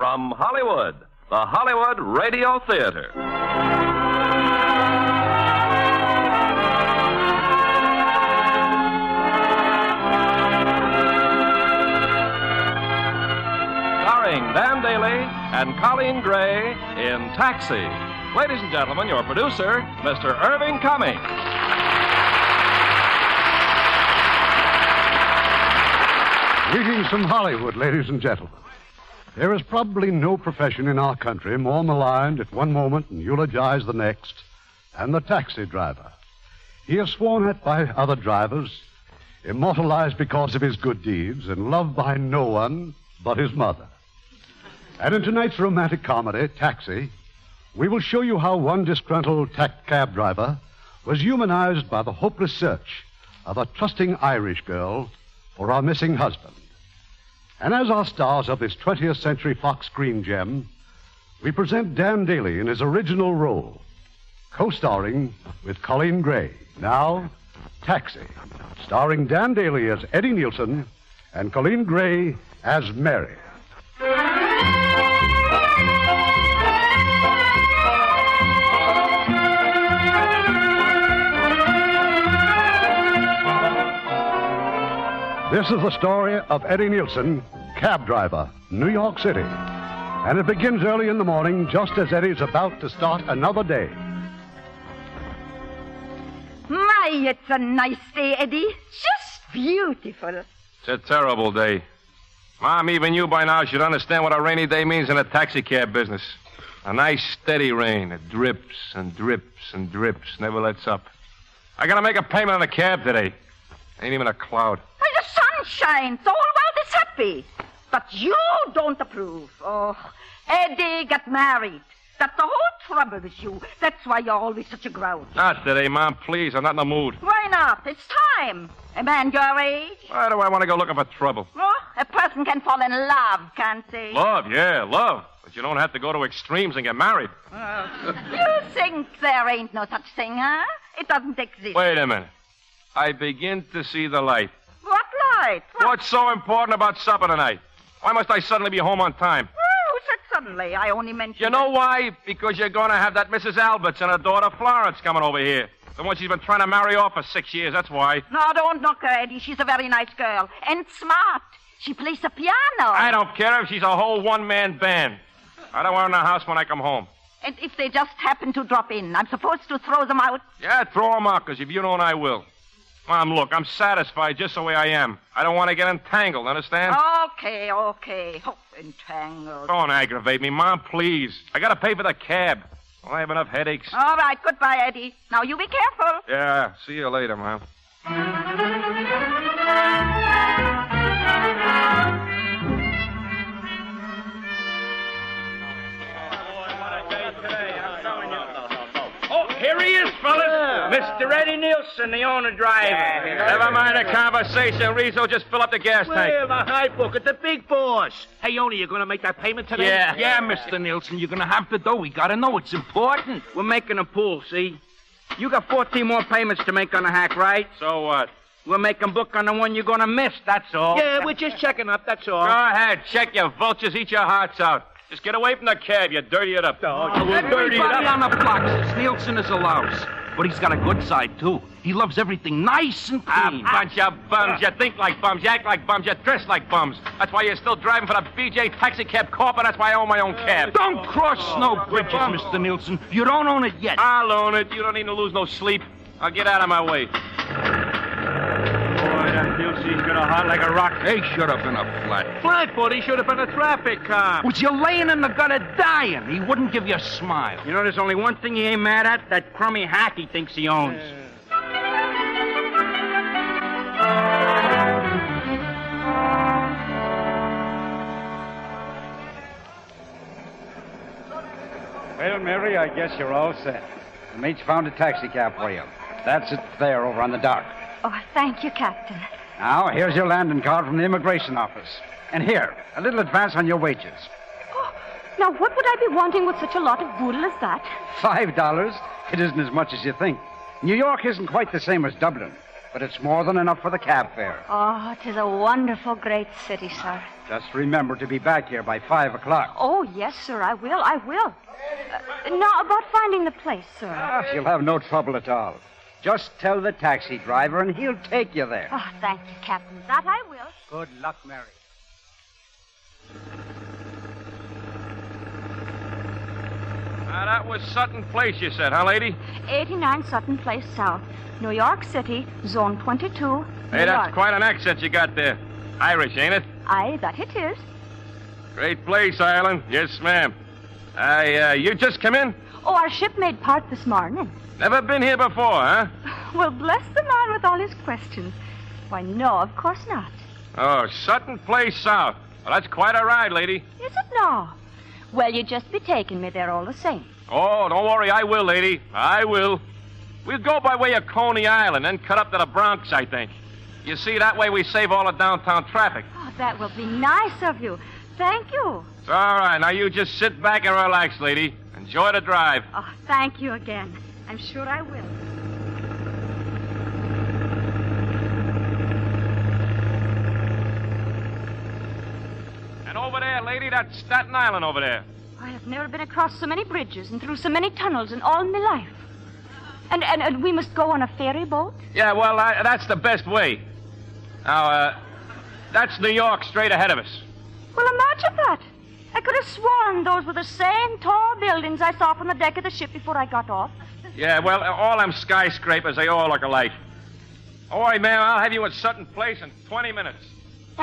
From Hollywood, the Hollywood Radio Theater. Starring Dan Dailey and Colleen Gray in Taxi. Ladies and gentlemen, your producer, Mr. Irving Cummings. Greetings from Hollywood, ladies and gentlemen. There is probably no profession in our country more maligned at one moment and eulogized the next than the taxi driver. He is sworn at by other drivers, immortalized because of his good deeds, and loved by no one but his mother. And in tonight's romantic comedy, Taxi, we will show you how one disgruntled cab driver was humanized by the hopeless search of a trusting Irish girl for our missing husband. And as our stars of this 20th Century Fox screen gem, we present Dan Dailey in his original role, co-starring with Colleen Gray. Now, Taxi, starring Dan Dailey as Eddie Nielsen and Colleen Gray as Mary. This is the story of Eddie Nielsen, cab driver, New York City. And it begins early in the morning, just as Eddie's about to start another day. My, it's a nice day, Eddie. Just beautiful. It's a terrible day. Mom, even you by now should understand what a rainy day means in a taxicab business. A nice, steady rain. It drips and drips and drips, never lets up. I gotta make a payment on a cab today. Ain't even a cloud. Sunshine, the whole world is happy. But you don't approve. Oh, Eddie got married. That's the whole trouble with you. That's why you're always such a grouch. Not today, Mom, please. I'm not in the mood. Why not? It's time. A man your age. Why do I want to go looking for trouble? Oh, a person can fall in love, can't they? Love, yeah, love. But you don't have to go to extremes and get married. Oh. You think there ain't no such thing, huh? It doesn't exist. Wait a minute. I begin to see the light. What light? What's so important about supper tonight? Why must I suddenly be home on time? Oh, who said suddenly? I only mentioned... You know why? Because you're going to have that Mrs. Alberts and her daughter Florence coming over here. The one she's been trying to marry off for 6 years, that's why. No, don't knock her, Eddie. She's a very nice girl. And smart. She plays the piano. I don't care if she's a whole one-man band. I don't want her in the house when I come home. And if they just happen to drop in, I'm supposed to throw them out? Yeah, throw them out, because if you don't, I will. Mom, look, I'm satisfied just the way I am. I don't want to get entangled, understand? Okay. Oh, entangled. Don't aggravate me, Mom, please. I got to pay for the cab. Well, I have enough headaches. All right, goodbye, Eddie. Now, you be careful. Yeah, see you later, Mom. Here he is, fellas. Yeah. Mr. Eddie Nielsen, the owner driver. Yeah. Never mind the conversation, Rizzo. Just fill up the gas tank. Well, the high pocket, the big boss. Hey, owner, you going to make that payment today? Yeah, Mr. Nielsen. You're going to have the dough. We got to know. It's important. We're making a pool, see? You got 14 more payments to make on the hack, right? So what? We'll make them book on the one you're going to miss, that's all. Yeah, we're just checking up, that's all. Go ahead. Check your vultures. Eat your hearts out. Just get away from the cab. You dirty it up. Everybody on the block says Nielsen is a louse. But he's got a good side, too. He loves everything nice and clean. A bunch of bums. You think like bums. You act like bums. You dress like bums. That's why you're still driving for the BJ Taxi Cab Corp, and that's why I own my own cab. Don't cross no bridges, Mr. Nielsen. You don't own it yet. I'll own it. You don't need to lose no sleep. I'll get out of my way. He's got a heart like a rock. He should have been a flatfoot. Flatfoot? He should have been a traffic cop. Was you laying in the gutter dying? He wouldn't give you a smile. You know, there's only one thing he ain't mad at, that crummy hack he thinks he owns. Well, Mary, I guess you're all set. The mate's found a taxicab for you. That's it there over on the dock. Oh, thank you, Captain. Now, here's your landing card from the immigration office. And here, a little advance on your wages. Oh, now, what would I be wanting with such a lot of boodle as that? $5? It isn't as much as you think. New York isn't quite the same as Dublin. but it's more than enough for the cab fare. Oh, 'tis a wonderful great city, sir. Just remember to be back here by 5 o'clock. Oh, yes, sir, I will, I will. Now, about finding the place, sir. Ah, you'll have no trouble at all. Just tell the taxi driver and he'll take you there. Oh, thank you, Captain. That I will. Good luck, Mary. Now, that was Sutton Place, you said, huh, lady? 89 Sutton Place South, New York City, Zone 22, New York. Hey, that's quite an accent you got there. Irish, ain't it? Aye, that it is. Great place, Ireland. Yes, ma'am. You just come in? Oh, our ship made part this morning. Never been here before, huh? Well, bless the man with all his questions. Why, no, of course not. Oh, Sutton Place South. Well, that's quite a ride, lady. Is it now? Well, you'd just be taking me there all the same. Oh, don't worry. I will, lady. I will. We'll go by way of Coney Island, then cut up to the Bronx, I think. You see, that way we save all the downtown traffic. Oh, that will be nice of you. Thank you. It's all right. Now, you just sit back and relax, lady. Enjoy the drive. Oh, thank you again. I'm sure I will. And over there, lady, that's Staten Island over there. I have never been across so many bridges and through so many tunnels in all my life. And we must go on a ferry boat? Yeah, well, that's the best way. Now, that's New York straight ahead of us. Well, imagine that. I could have sworn those were the same tall buildings I saw from the deck of the ship before I got off. Yeah, well, all them skyscrapers, they all look alike. All right, ma'am, I'll have you at Sutton Place in 20 minutes. I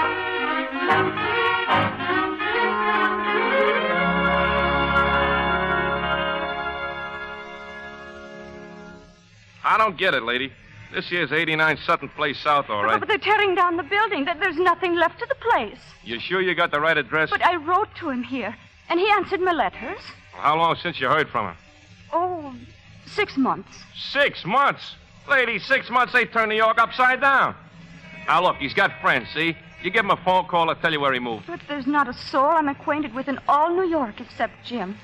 don't get it, lady. This here's 89 Sutton Place South, all right. But they're tearing down the building. There's nothing left of the place. You sure you got the right address? But I wrote to him here, and he answered my letters. Well, how long since you heard from him? Oh, 6 months. 6 months? Lady, 6 months, they turned New York upside down. Now, look, he's got friends, see? You give him a phone call, I'll tell you where he moved. But there's not a soul I'm acquainted with in all New York except Jim.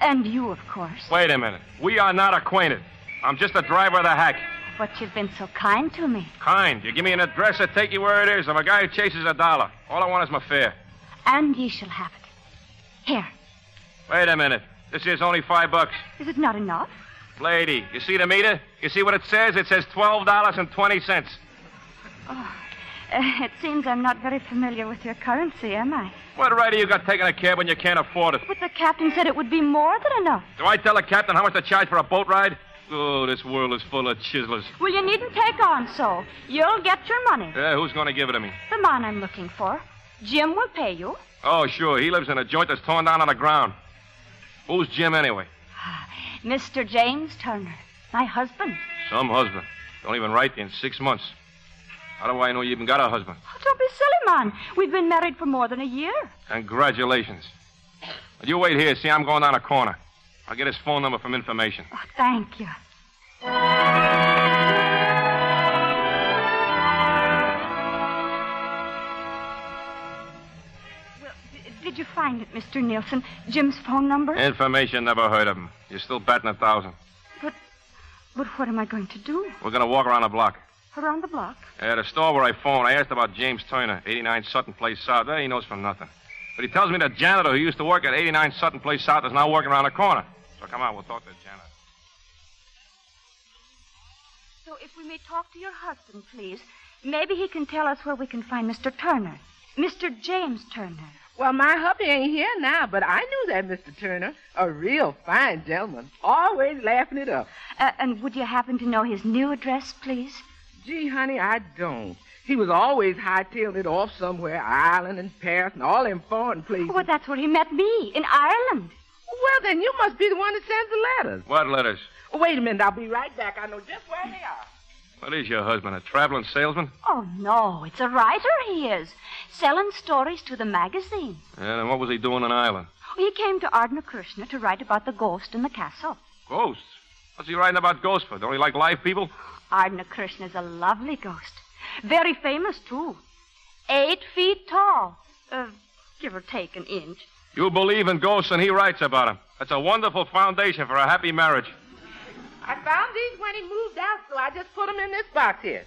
And you, of course. Wait a minute. We are not acquainted. I'm just a driver of the hack. But you've been so kind to me. Kind? You give me an address, I'll take you where it is. I'm a guy who chases a dollar. All I want is my fare. And ye shall have it. Here. Wait a minute. This is only $5. Is it not enough? Lady, you see the meter? You see what it says? It says $12.20. Oh, it seems I'm not very familiar with your currency, am I? What right have you got taking a cab when you can't afford it? But the captain said it would be more than enough. Do I tell the captain how much to charge for a boat ride? Oh, this world is full of chiselers. Well, you needn't take on so. You'll get your money. Yeah, who's going to give it to me? The man I'm looking for. Jim will pay you. Oh, sure. He lives in a joint that's torn down on the ground. Who's Jim, anyway? Mr. James Turner. My husband. Some husband. Don't even write in 6 months. How do I know you even got a husband? Oh, don't be silly, man. We've been married for more than a year. Congratulations. Well, you wait here. See, I'm going down a corner. I'll get his phone number from information. Oh, thank you. Well, did you find it, Mr. Nielsen? Jim's phone number? Information, never heard of him. You're still batting 1,000. But what am I going to do? We're going to walk around the block. Around the block? At a store where I phoned, I asked about James Turner, 89 Sutton Place South. There he knows for nothing. But he tells me the janitor who used to work at 89 Sutton Place South is now working around the corner. So come on, we'll talk to the janitor. So if we may talk to your husband, please, maybe he can tell us where we can find Mr. Turner. Mr. James Turner. Well, my hubby ain't here now, but I knew that Mr. Turner. A real fine gentleman. Always laughing it up. And would you happen to know his new address, please? Gee, honey, I don't. He was always hightailing it off somewhere, Ireland and Paris and all them foreign places. Well, that's where he met me, in Ireland. Well, then you must be the one that sends the letters. What letters? Oh, wait a minute, I'll be right back. I know just where they are. What is your husband, a traveling salesman? Oh, no, it's a writer he is, selling stories to the magazines. Yeah, and what was he doing in Ireland? He came to Ardnacrusha to write about the ghost in the castle. Ghosts? What's he writing about ghosts for? Don't he like live people? Ardnacrusha is a lovely ghost. Very famous, too. 8 feet tall. Give or take an inch. You believe in ghosts and he writes about them. That's a wonderful foundation for a happy marriage. I found these when he moved out, so I just put them in this box here.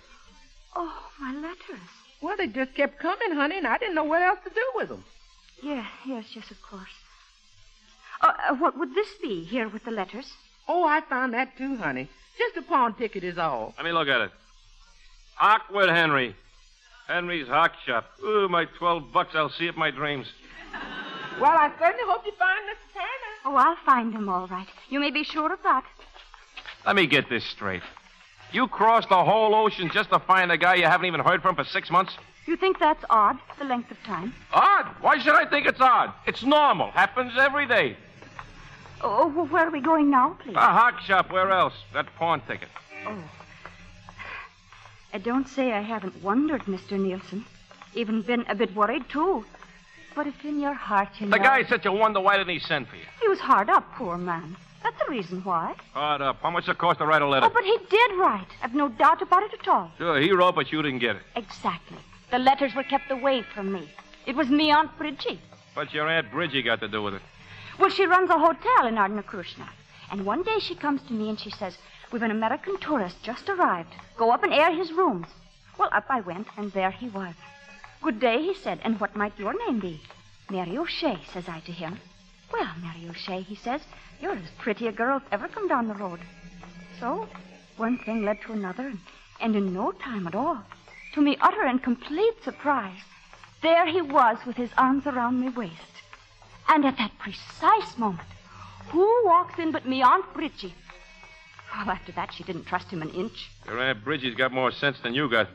Oh, my letters. Well, they just kept coming, honey, and I didn't know what else to do with them. Yes, of course. What would this be, here with the letters? Oh, I found that, too, honey. Just a pawn ticket is all. Let me look at it. Awkward, Henry. Henry's Hawk Shop. Ooh, my $12. I'll see it my dreams. Well, I certainly hope you find Mr. Turner. Oh, I'll find him, all right. You may be sure of that. Let me get this straight. You crossed the whole ocean just to find a guy you haven't even heard from for 6 months? You think that's odd, the length of time? Odd? Why should I think it's odd? It's normal. Happens every day. Oh, well, where are we going now, please? A Hawk Shop. Where else? That pawn ticket. Oh. I don't say I haven't wondered, Mr. Nielsen. Even been a bit worried, too. But it's in your heart, you know. The guy said you wonder why didn't he send for you? He was hard up, poor man. That's the reason why. Hard up. How much does it cost to write a letter? Oh, but he did write. I've no doubt about it at all. Sure, he wrote, but you didn't get it. Exactly. The letters were kept away from me. It was me, Aunt Bridgie. But your Aunt Bridgie got to do with it. Well, she runs a hotel in Ardnacrusha. And one day she comes to me and she says, "We've an American tourist just arrived. Go up and air his rooms." Well, up I went, and there he was. "Good day," he said, "and what might your name be?" "Mary O'Shea," says I to him. "Well, Mary O'Shea," he says, "you're as pretty a girl as ever come down the road." So, one thing led to another, and in no time at all, to me utter and complete surprise, there he was with his arms around my waist. And at that precise moment, who walks in but me Aunt Bridgie? Well, after that, she didn't trust him an inch. Your Aunt Bridgie's got more sense than you got.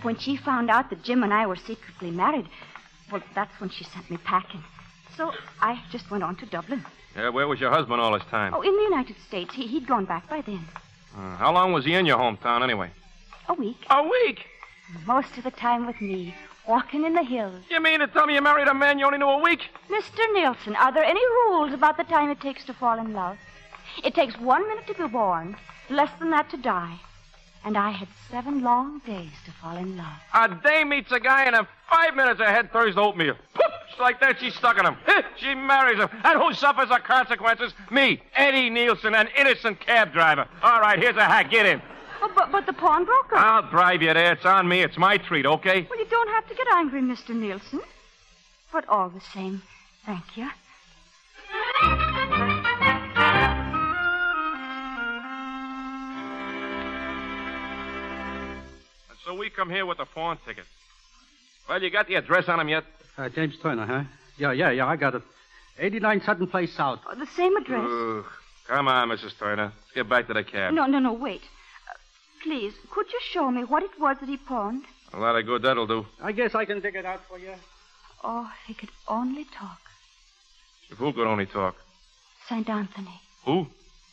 When she found out that Jim and I were secretly married, well, that's when she sent me packing. So I just went on to Dublin. Yeah, where was your husband all this time? Oh, in the United States. He'd gone back by then. How long was he in your hometown, anyway? A week. A week? Most of the time with me, walking in the hills. You mean to tell me you married a man you only knew a week? Mr. Nielsen, are there any rules about the time it takes to fall in love? It takes 1 minute to be born, less than that to die. And I had 7 long days to fall in love. A day meets a guy, and in 5 minutes, I had Thursday oatmeal. Poof! Like that, she's stuck in him. She marries him. And who suffers the consequences? Me, Eddie Nielsen, an innocent cab driver. All right, here's a hack. Get in. Oh, but the pawnbroker. I'll bribe you there. It's on me. It's my treat, okay? Well, you don't have to get angry, Mr. Nielsen. But all the same, thank you. So we come here with a pawn ticket. Well, you got the address on him yet? James Turner, huh? Yeah, I got it. 89 Sutton Place South. Oh, the same address. Ugh. Come on, Mrs. Turner. Let's get back to the cab. No, wait. Please, could you show me what it was that he pawned? A lot of good that'll do. I guess I can dig it out for you. Oh, if he could only talk. If who could only talk? St. Anthony. Who?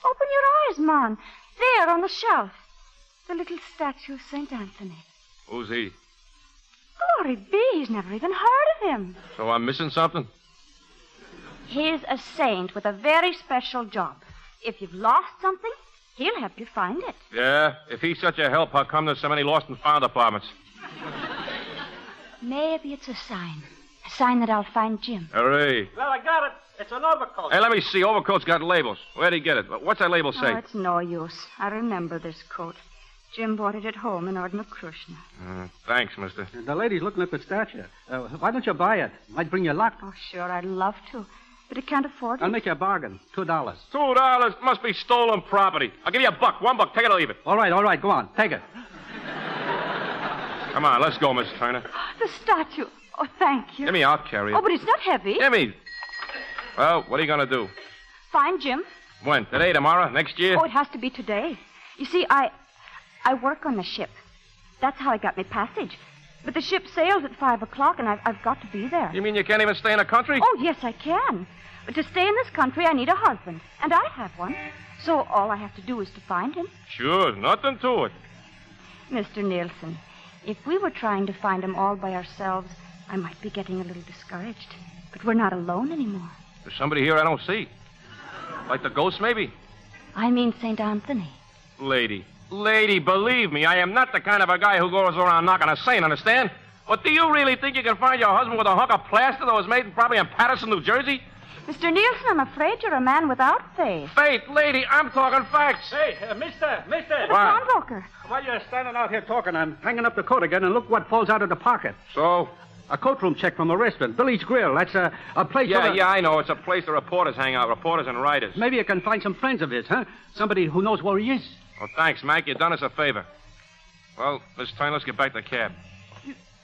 Open your eyes, man. There on the shelf. The little statue of St. Anthony. Who's he? Glory be, he's never even heard of him. So I'm missing something? He's a saint with a very special job. If you've lost something, he'll help you find it. Yeah, if he's such a help, how come there's so many lost and found apartments? Maybe it's a sign. A sign that I'll find Jim. Hooray. Well, I got it. It's an overcoat. Hey, let me see. Overcoat's got labels. Where'd he get it? What's that label say? Oh, it's no use. I remember this coat. Jim bought it at home in Ardnacrusha. Thanks, mister. The lady's looking at the statue. Why don't you buy it? Might bring you luck. Oh, sure, I'd love to. But I can't afford it. I'll make you a bargain. $2. $2? Must be stolen property. I'll give you $1. $1. Take it or leave it. All right. Go on. Take it. Come on, let's go, Miss Turner. The statue. Oh, thank you. Jimmy, I'll carry it. Oh, but it's not heavy. Jimmy. Well, what are you going to do? Find Jim. When? Today, tomorrow, next year? Oh, it has to be today. You see, I work on the ship. That's how I got my passage. But the ship sails at 5:00, and I've got to be there. You mean you can't even stay in the country? Oh, yes, I can. But to stay in this country, I need a husband. And I have one. So all I have to do is to find him. Sure, nothing to it. Mr. Nielsen, if we were trying to find him all by ourselves, I might be getting a little discouraged. But we're not alone anymore. There's somebody here I don't see. Like the ghost, maybe? I mean St. Anthony. Lady, believe me, I am not the kind of a guy who goes around knocking a saint, understand? But do you really think you can find your husband with a hunk of plaster that was made probably in Paterson, New Jersey? Mr. Nielsen, I'm afraid you're a man without faith. Faith, lady, I'm talking facts. Hey, mister. Mr. Pawnbroker. While you're standing out here talking, I'm hanging up the coat again, and look what falls out of the pocket. So? A courtroom check from a restaurant, Billy's Grill. That's a place... Yeah, I know. It's a place the reporters hang out, reporters and writers. Maybe you can find some friends of his, huh? Somebody who knows where he is. Well, thanks, Mac. You've done us a favor. Well, Miss Tyne, let's get back to the cab.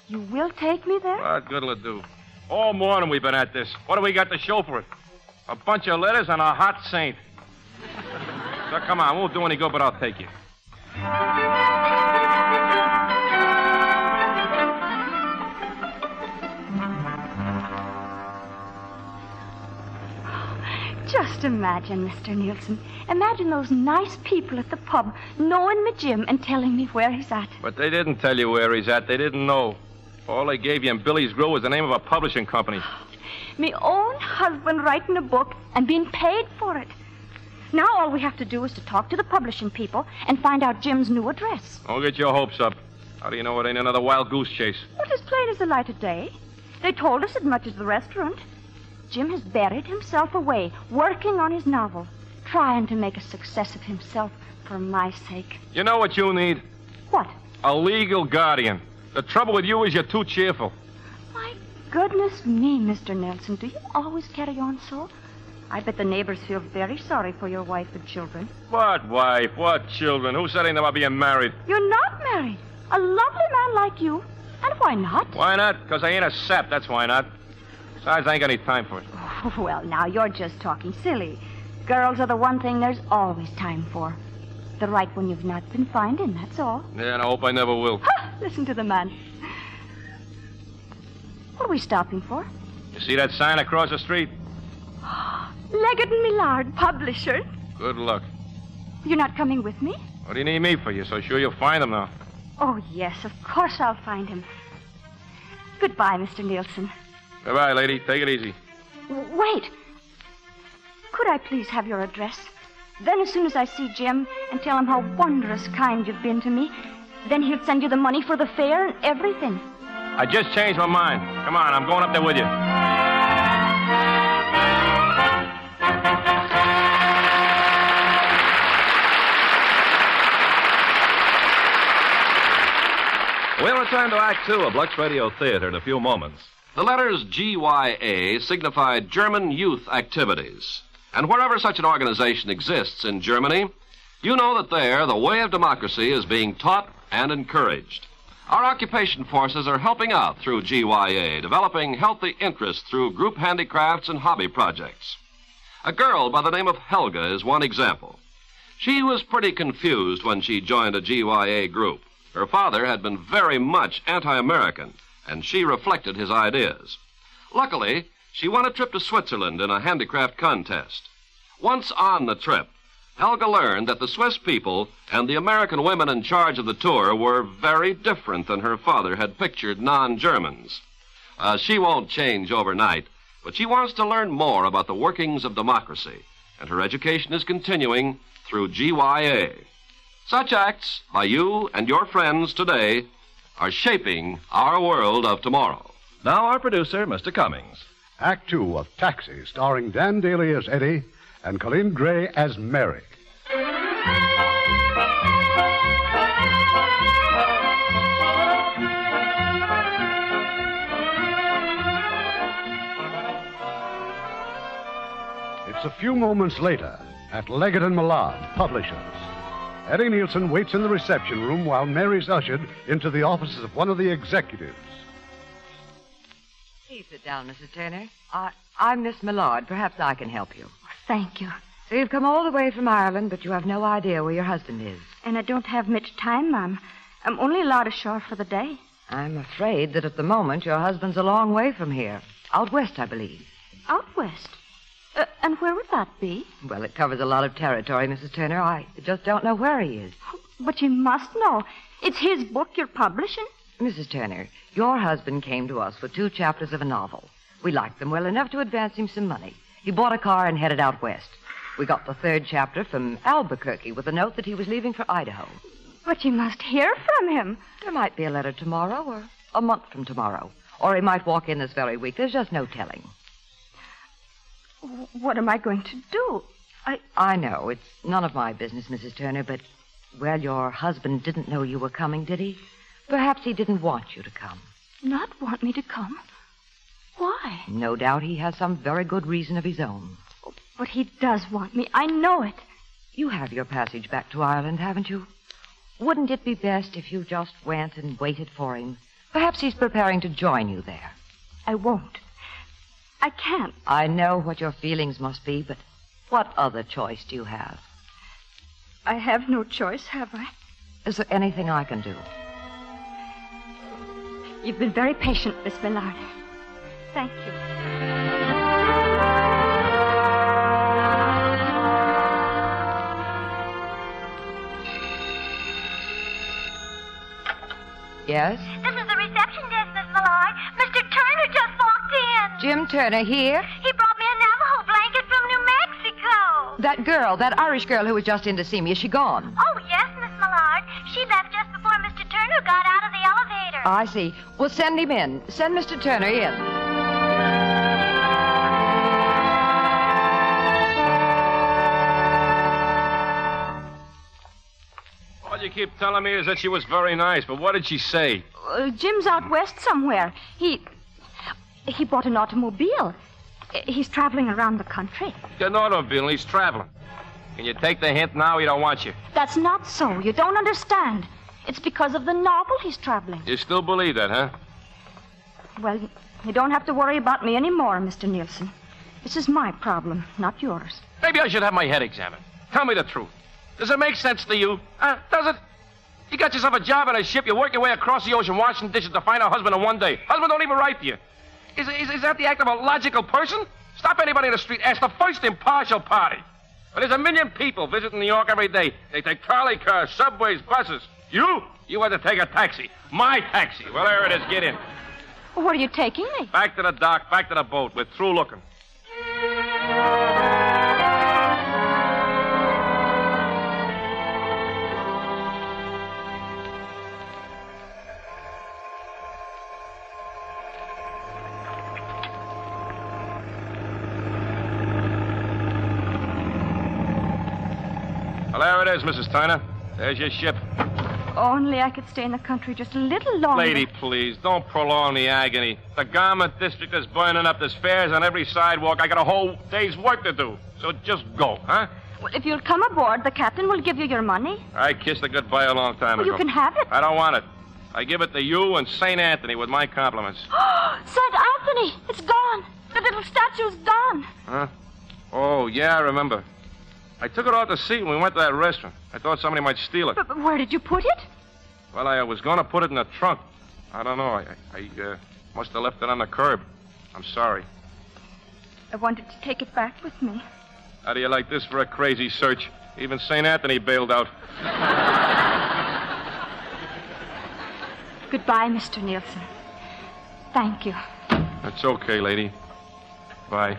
You will take me there? What good'll it do? All morning we've been at this. What do we got to show for it? A bunch of letters and a hot saint. So come on, won't do any good, but I'll take you. Just imagine, Mr. Nielsen. Imagine those nice people at the pub knowing me, Jim, and telling me where he's at. But they didn't tell you where he's at. They didn't know. All they gave you in Billy's Grill was the name of a publishing company. Me own husband writing a book and being paid for it. Now all we have to do is to talk to the publishing people and find out Jim's new address. Don't get your hopes up. How do you know it ain't another wild goose chase? Well, it's plain as the light of day. They told us as much as the restaurant. Jim has buried himself away, working on his novel, trying to make a success of himself for my sake. You know what you need? What? A legal guardian. The trouble with you is you're too cheerful. My goodness me, Mr. Nelson, do you always carry on so? I bet the neighbors feel very sorry for your wife and children. What wife? What children? Who said anything about being married? You're not married. A lovely man like you. And why not? Why not? Because I ain't a sap, that's why not. Besides, I ain't got any time for it. Oh, well, now, you're just talking silly. Girls are the one thing there's always time for. The right one you've not been finding, that's all. Yeah, and I hope I never will. Ha! Listen to the man. What are we stopping for? You see that sign across the street? Leggett and Millard, publisher. Good luck. You're not coming with me? What do you need me for? You're so sure you'll find him now. Oh, yes, of course I'll find him. Goodbye, Mr. Nielsen. Goodbye, lady. Take it easy. Wait. Could I please have your address? Then as soon as I see Jim and tell him how wondrous kind you've been to me, then he'll send you the money for the fare and everything. I just changed my mind. Come on, I'm going up there with you. We'll return to Act Two of Lux Radio Theater in a few moments. The letters GYA signify German Youth Activities. And wherever such an organization exists in Germany, you know that there the way of democracy is being taught and encouraged. Our occupation forces are helping out through GYA, developing healthy interests through group handicrafts and hobby projects. A girl by the name of Helga is one example. She was pretty confused when she joined a GYA group. Her father had been very much anti-American, and she reflected his ideas. Luckily, she won a trip to Switzerland in a handicraft contest. Once on the trip, Helga learned that the Swiss people and the American women in charge of the tour were very different than her father had pictured non-Germans. She won't change overnight, but she wants to learn more about the workings of democracy, and her education is continuing through GYA. Such acts by you and your friends today are shaping our world of tomorrow. Now our producer, Mr. Cummings. Act Two of Taxi, starring Dan Dailey as Eddie and Colleen Gray as Mary. It's a few moments later at Leggett and Millard, publishers. Eddie Nielsen waits in the reception room while Mary's ushered into the offices of one of the executives. Please sit down, Mrs. Turner. I'm Miss Millard. Perhaps I can help you. Thank you. So you've come all the way from Ireland, but you have no idea where your husband is. And I don't have much time, Mom. I'm only allowed ashore for the day. I'm afraid that at the moment your husband's a long way from here. Out west, I believe. Out west? And where would that be? Well, it covers a lot of territory, Mrs. Turner. I just don't know where he is. But you must know. It's his book you're publishing. Mrs. Turner, your husband came to us for 2 chapters of a novel. We liked them well enough to advance him some money. He bought a car and headed out west. We got the 3rd chapter from Albuquerque with a note that he was leaving for Idaho. But you must hear from him. There might be a letter tomorrow or a month from tomorrow. Or he might walk in this very week. There's just no telling. What am I going to do? I know. It's none of my business, Mrs. Turner, but... Well, your husband didn't know you were coming, did he? Perhaps he didn't want you to come. Not want me to come? Why? No doubt he has some very good reason of his own. But he does want me. I know it. You have your passage back to Ireland, haven't you? Wouldn't it be best if you just went and waited for him? Perhaps he's preparing to join you there. I won't. I can't. I know what your feelings must be, but what other choice do you have? I have no choice, have I? Is there anything I can do? You've been very patient, Miss Millard. Thank you. Yes? This is the reception desk, Miss Millard. Mr. Turner just walked in. Jim Turner here? He brought me a Navajo blanket from New Mexico. That girl, that Irish girl who was just in to see me, is she gone? Oh, yes, Miss Millard. She left just before Mr. Turner got out of the elevator. I see. Well, send him in. Send Mr. Turner in. You keep telling me is that she was very nice, but what did she say? Jim's out west somewhere. He bought an automobile. He's traveling around the country. An automobile, he's traveling. Can you take the hint now? He don't want you. That's not so. You don't understand. It's because of the novel he's traveling. You still believe that, huh? Well, you don't have to worry about me anymore, Mr. Nielsen. This is my problem, not yours. Maybe I should have my head examined. Tell me the truth. Does it make sense to you? Does it? You got yourself a job on a ship. You work your way across the ocean, washing dishes to find a husband in one day. Husband don't even write to you. Is that the act of a logical person? Stop anybody in the street. Ask the first impartial party. But there's a million people visiting New York every day. They take trolley cars, subways, buses. You had to take a taxi. My taxi. Well, there it is. Get in. Well, where are you taking me? Back to the dock, back to the boat. We're through looking. There it is, Mrs. Turner. There's your ship. Only I could stay in the country just a little longer. Lady, please, don't prolong the agony. The garment district is burning up. There's fares on every sidewalk. I got a whole day's work to do. So just go, huh? Well, if you'll come aboard, the captain will give you your money. I kissed the goodbye a long time ago. You can have it. I don't want it. I give it to you and St. Anthony with my compliments. St. Anthony! It's gone. The little statue's gone. Huh? Oh, yeah, I remember. I took it out to sea when we went to that restaurant. I thought somebody might steal it. But where did you put it? Well, I was going to put it in the trunk. I don't know. I must have left it on the curb. I'm sorry. I wanted to take it back with me. How do you like this for a crazy search? Even St. Anthony bailed out. Goodbye, Mr. Nielsen. Thank you. That's okay, lady. Bye.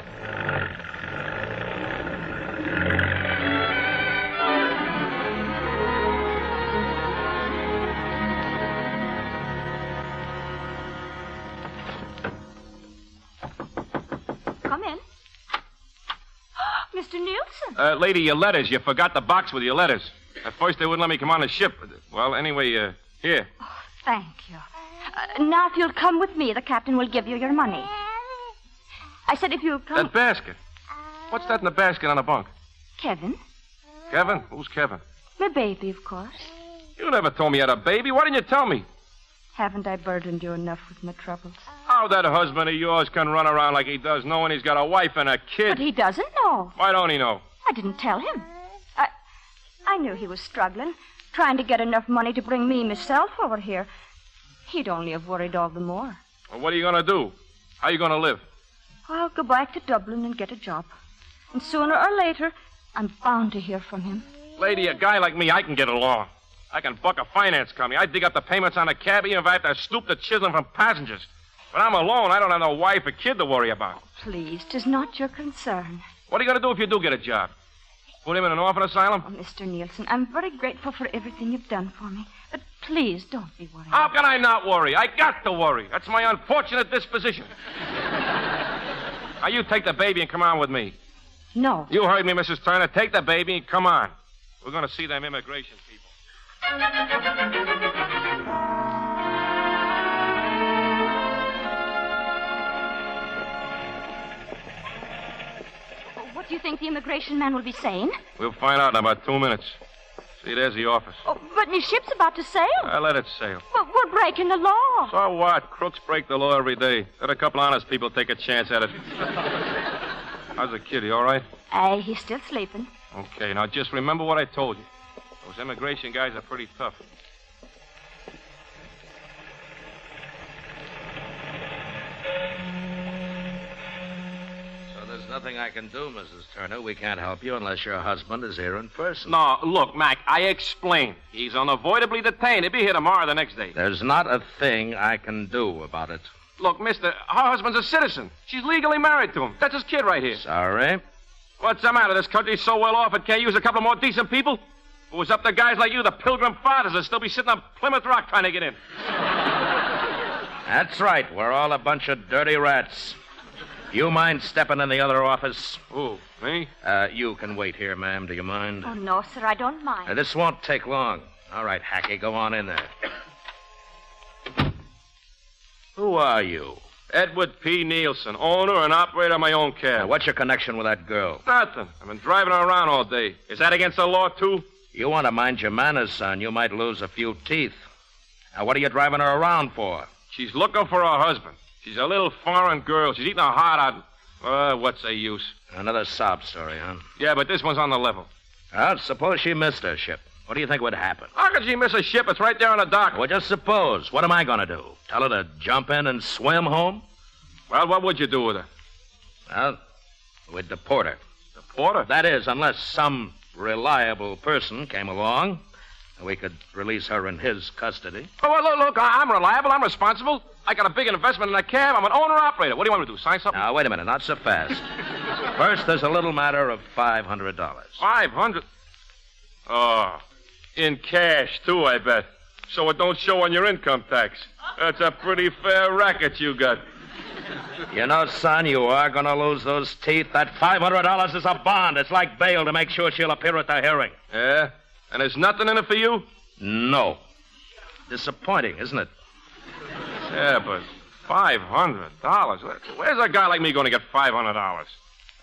Lady, your letters. You forgot the box with your letters. At first, they wouldn't let me come on the ship. Well, anyway, here. Oh, thank you. Now, if you'll come with me, the captain will give you your money. I said if you'll come... That basket. What's that in the basket on the bunk? Kevin. Kevin? Who's Kevin? My baby, of course. You never told me you had a baby. Why didn't you tell me? Haven't I burdened you enough with my troubles? How that husband of yours can run around like he does, knowing he's got a wife and a kid. But he doesn't know. Why don't he know? I didn't tell him. I knew he was struggling, trying to get enough money to bring me myself over here. He'd only have worried all the more. Well, what are you going to do? How are you going to live? I'll go back to Dublin and get a job. And sooner or later, I'm bound to hear from him. Lady, a guy like me, I can get along. I can buck a finance company. I dig up the payments on a cab, even if I have to stoop to chiseling from passengers. When I'm alone, I don't have no wife or kid to worry about. Please, 'tis not your concern. What are you going to do if you do get a job? Put him in an orphan asylum? Oh, Mr. Nielsen, I'm very grateful for everything you've done for me. But please, don't be worried. How can I not worry? I got to worry. That's my unfortunate disposition. Now, you take the baby and come on with me. No. You heard me, Mrs. Turner. Take the baby and come on. We're going to see them immigration people. What do you think the immigration man will be saying? We'll find out in about 2 minutes. See, there's the office. Oh, but me ship's about to sail. I let it sail. But we're breaking the law. So what? Crooks break the law every day. Let a couple honest people take a chance at it. How's the kid? He all right? Aye, he's still sleeping. Okay, now just remember what I told you. Those immigration guys are pretty tough. Nothing I can do, Mrs. Turner. We can't help you unless your husband is here in person. No, look, Mac, I explained. He's unavoidably detained. He'll be here tomorrow or the next day. There's not a thing I can do about it. Look, mister, her husband's a citizen. She's legally married to him. That's his kid right here. Sorry? What's the matter? This country's so well off it can't use a couple more decent people? If it was up to guys like you, the Pilgrim Fathers would still be sitting on Plymouth Rock trying to get in. That's right. We're all a bunch of dirty rats. You mind stepping in the other office? Who, me? You can wait here, ma'am. Do you mind? Oh, no, sir, I don't mind. This won't take long. All right, Hackey, go on in there. Who are you? Edward P. Nielsen, owner and operator of my own cab. Now, what's your connection with that girl? Nothing. I've been driving her around all day. Is that against the law, too? You want to mind your manners, son. You might lose a few teeth. Now, what are you driving her around for? She's looking for her husband. She's a little foreign girl. She's eating her heart out. What's the use? Another sob story, huh? Yeah, but this one's on the level. Well, suppose she missed her ship. What do you think would happen? How could she miss a ship? It's right there on the dock. Well, just suppose. What am I going to do? Tell her to jump in and swim home? Well, what would you do with her? Well, we'd deport her. Deport her? That is, unless some reliable person came along, we could release her in his custody. Oh, well, look, I'm reliable. I'm responsible. I got a big investment in a cab. I'm an owner-operator. What do you want me to do, sign something? Now, wait a minute. Not so fast. First, there's a little matter of $500. $500? Oh, in cash, too, I bet. So it don't show on your income tax. That's a pretty fair racket you got. You know, son, you are going to lose those teeth. That $500 is a bond. It's like bail to make sure she'll appear at the hearing. Yeah? And there's nothing in it for you? No. Disappointing, isn't it? Yeah, but $500? Where's a guy like me going to get $500?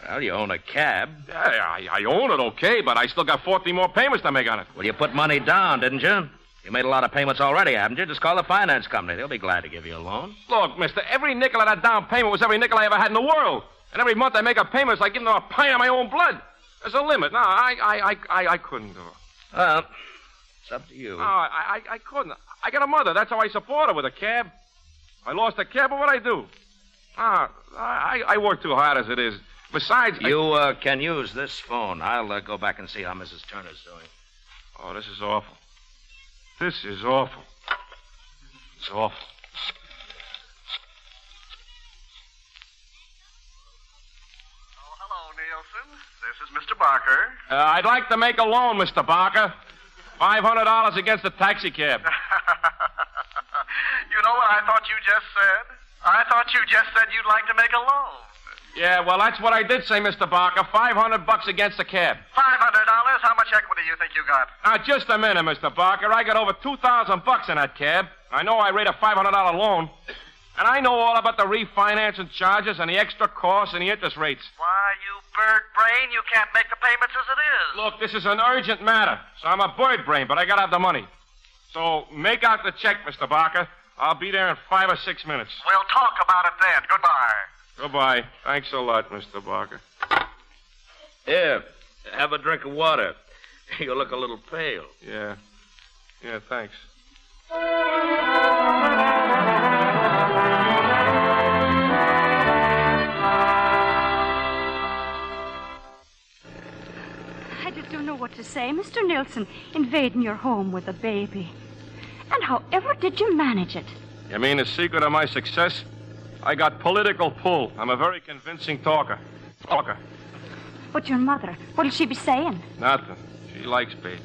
Well, you own a cab. Yeah, I own it, okay, but I still got 14 more payments to make on it. Well, you put money down, didn't you? You made a lot of payments already, haven't you? Just call the finance company. They'll be glad to give you a loan. Look, mister, every nickel of that down payment was every nickel I ever had in the world. And every month I make a payment, it's like giving them a pint of my own blood. There's a limit. No, I couldn't do it. Well, it's up to you. No, I couldn't. I got a mother. That's how I support her, with a cab. I lost a cab, but what'd I do? I work too hard as it is. Besides... You can use this phone. I'll go back and see how Mrs. Turner's doing. Oh, this is awful. This is awful. It's awful. Oh, hello, Nielsen. This is Mr. Barker. I'd like to make a loan, Mr. Barker. $500 against the taxicab. You know what I thought you just said? I thought you just said you'd like to make a loan. Yeah, well, that's what I did say, Mr. Barker. $500 against the cab. $500? How much equity do you think you got? Now, just a minute, Mr. Barker. I got over $2,000 in that cab. I know I rate a $500 loan. And I know all about the refinancing charges and the extra costs and the interest rates. Why, you bird brain, you can't make the payments as it is. Look, this is an urgent matter. So I'm a bird brain, but I gotta have the money. So make out the check, Mr. Barker. I'll be there in 5 or 6 minutes. We'll talk about it then. Goodbye. Goodbye. Thanks a lot, Mr. Barker. Here, have a drink of water. You look a little pale. Yeah. Yeah, thanks. I just don't know what to say. Mr. Nielsen, invading your home with a baby. And however did you manage it? You mean the secret of my success? I got political pull. I'm a very convincing talker. But your mother, what'll she be saying? Nothing. She likes babies.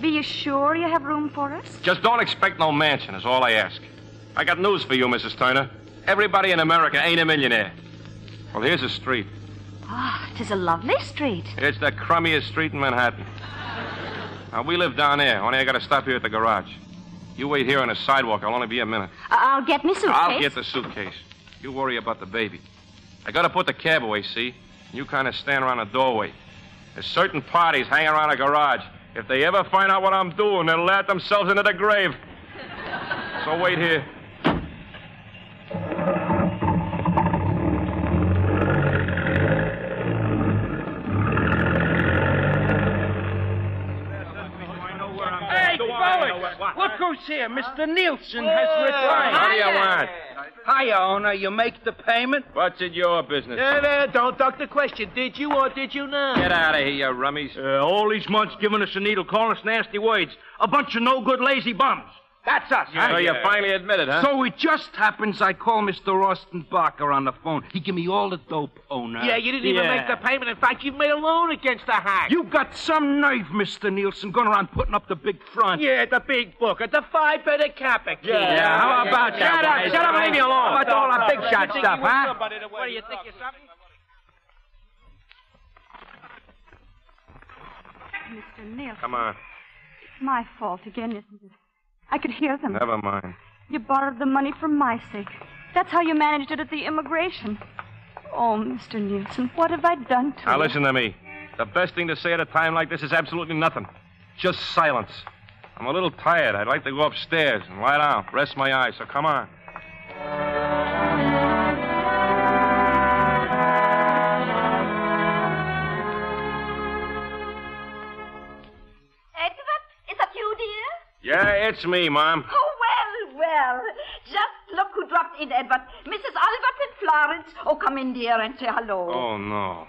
Be you sure you have room for us? Just don't expect no mansion is all I ask. I got news for you, Mrs. Turner. Everybody in America ain't a millionaire. Well, here's a street. Ah, oh, it is a lovely street. It's the crummiest street in Manhattan. Now, we live down there. Only I got to stop here at the garage. You wait here on the sidewalk. I'll only be a minute. I'll get my suitcase. I'll get the suitcase. You worry about the baby. I got to put the cab away, see? You kind of stand around the doorway. There's certain parties hanging around a garage. If they ever find out what I'm doing, they'll laugh themselves into the grave. So wait here. Look who's here. Mr. Nielsen has retired. What do you want? Hiya, owner. You make the payment? What's in your business? Don't duck the question. Did you or did you not? Get out of here, you rummies. All these months giving us a needle, calling us nasty words. A bunch of no-good lazy bums. That's us. Yeah, so you finally admit it, huh? So it just happens I call Mr. Austin Barker on the phone. He give me all the dope, owner. Yeah, you didn't even make the payment. In fact, you made a loan against the hack. You got some nerve, Mr. Nielsen, going around putting up the big front. Yeah, the big book at the 5-better cap. Yeah, how about that? Shut up, leave me alone. How about all that big shot stuff, huh? What, do you think you're something? Mr. Nielsen. Come on. It's my fault again, isn't it? I could hear them. Never mind. You borrowed the money for my sake. That's how you managed it at the immigration. Oh, Mr. Nielsen, what have I done to you? Now, listen to me. The best thing to say at a time like this is absolutely nothing. Just silence. I'm a little tired. I'd like to go upstairs and lie down, rest my eyes, so come on. Yeah, it's me, Mom. Oh, well. Just look who dropped in, Edward. Mrs. Oliver's in Florence. Oh, come in, dear, and say hello. Oh, no.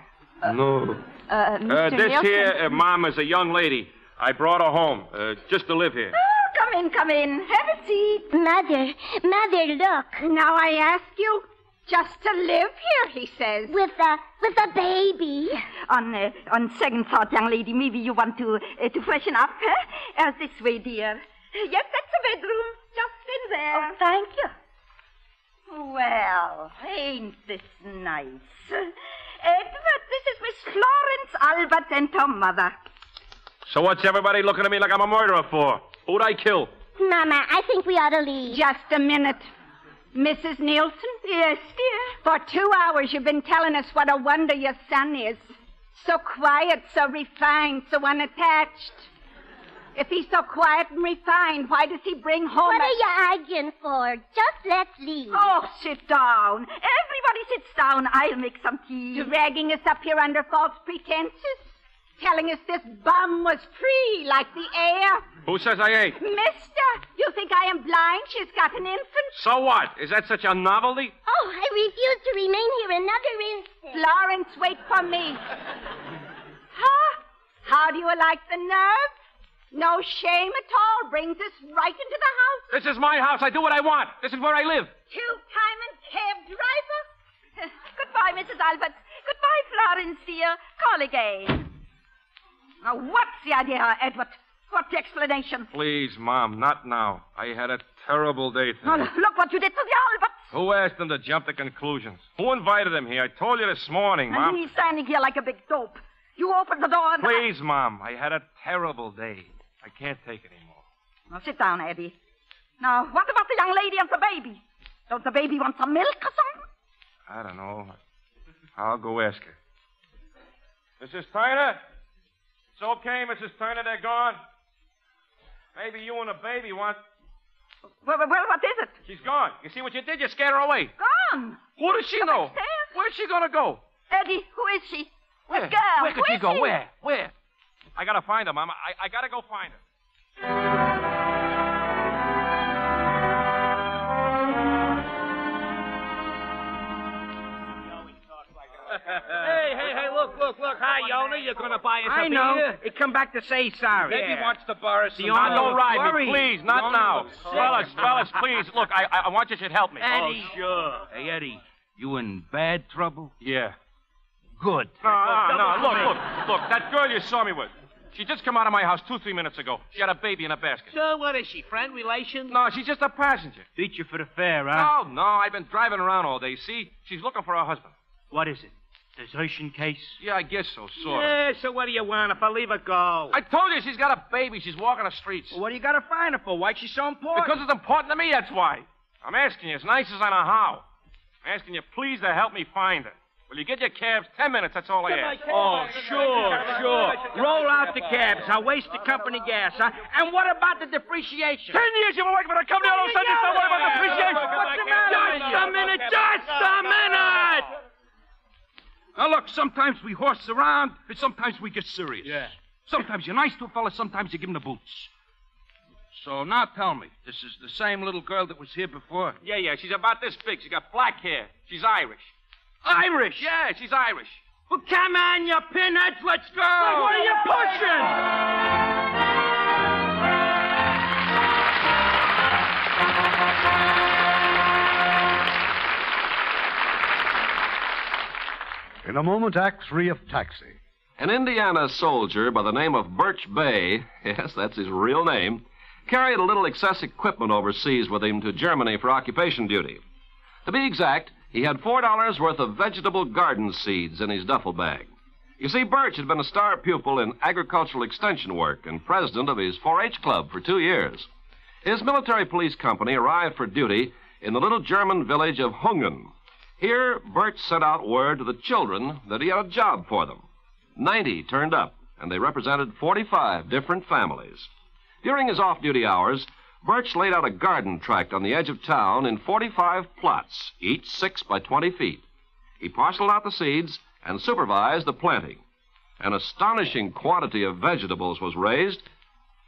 Mr. This Nielsen. Here, Mom, is a young lady. I brought her home just to live here. Oh, come in, come in. Have a seat. Mother, look. Now I ask you just to live here, he says. With a baby. On second thought, young lady, maybe you want to freshen up, huh? This way, dear. Yes, that's the bedroom. Just in there. Oh, thank you. Well, ain't this nice? Edward, this is Miss Florence Albert and her mother. So what's everybody looking at me like I'm a murderer for? Who'd I kill? Mama, I think we ought to leave. Just a minute. Mrs. Nielsen? Yes, dear. For 2 hours you've been telling us what a wonder your son is. So quiet, so refined, so unattached. If he's so quiet and refined, why does he bring home What are you arguing for? Just let's leave. Oh, sit down. Everybody sits down. I'll make some tea. Dragging us up here under false pretenses? Telling us this bum was free like the air. Who says I ain't? Mister, you think I am blind? She's got an infant. So what? Is that such a novelty? Oh, I refuse to remain here another instant. Florence, wait for me. Huh? How do you like the nerve? No shame at all. Brings us right into the house. This is my house. I do what I want. This is where I live. Two-time and cab driver. Goodbye, Mrs. Albert. Goodbye, Florence, dear. Call again. Now, what's the idea, Edward? What's the explanation? Please, Mom, not now. I had a terrible day today. Oh, look what you did to the Alberts. Who asked them to jump to conclusions? Who invited them here? I told you this morning, Mom. And he's standing here like a big dope. You opened the door and... Please, Mom, I had a terrible day. I can't take it anymore. Now, sit down, Eddie. Now, what about the young lady and the baby? Don't the baby want some milk or something? I don't know. I'll go ask her. Mrs. Tyner? It's okay, Mrs. Turner, they're gone. Maybe you and the baby want... Well, what is it? She's gone. You see what you did? You scared her away. Gone? Who does she know? Upstairs. Where's she going to go? Eddie, who is she? Where? This girl. Where could she go? Where? I got to find her, Mama. I got to go find her. Look, hi, Yona, you're going to buy us a beer? I know. He come baback to say sorry. Maybe he wants to borrow some... Dion, don't ride me, please, not now. Fellas, please, look, I want you should help me. Eddie. Oh, sure. Hey, Eddie, you in bad trouble? Yeah. Good. No, look, that girl you saw me with, she just come out of my house 2-3 minutes ago. She had a baby in a basket. So what is she, friend, relation? No, she's just a passenger. Beat you for the fare, huh? No, I've been driving around all day, see? She's looking for her husband. What is it? Desertion case? Yeah, I guess so, sort of. Yeah, so what do you want if I leave her go? I told you she's got a baby. She's walking the streets. Well, what do you got to find her for? Why is she so important? Because it's important to me, that's why. I'm asking you as nice as I know how. I'm asking you please to help me find her. Will you get your cabs? 10 minutes, that's all I ask. Oh, sure. Roll out the cabs. I'll waste the company gas. Huh? And what about the depreciation? 10 years you've been working for the company. All of a sudden you start worrying about depreciation. What's the matter? Just a minute. Just a minute. Now, look, sometimes we horse around, but sometimes we get serious. Yeah. Sometimes you're nice to a fella, sometimes you give him the boots. So now tell me, this is the same little girl that was here before? Yeah, she's about this big. She's got black hair. She's Irish. Irish? Yeah, she's Irish. Well, come on, you pinheads, let's go. Well, what are you pushing? In a moment, Act 3 of Taxi. An Indiana soldier by the name of Birch Bay, yes, that's his real name, carried a little excess equipment overseas with him to Germany for occupation duty. To be exact, he had $4 worth of vegetable garden seeds in his duffel bag. You see, Birch had been a star pupil in agricultural extension work and president of his 4-H club for 2 years. His military police company arrived for duty in the little German village of Hungen. Here, Birch sent out word to the children that he had a job for them. 90 turned up, and they represented 45 different families. During his off-duty hours, Birch laid out a garden tract on the edge of town in 45 plots, each 6 by 20 feet. He parceled out the seeds and supervised the planting. An astonishing quantity of vegetables was raised,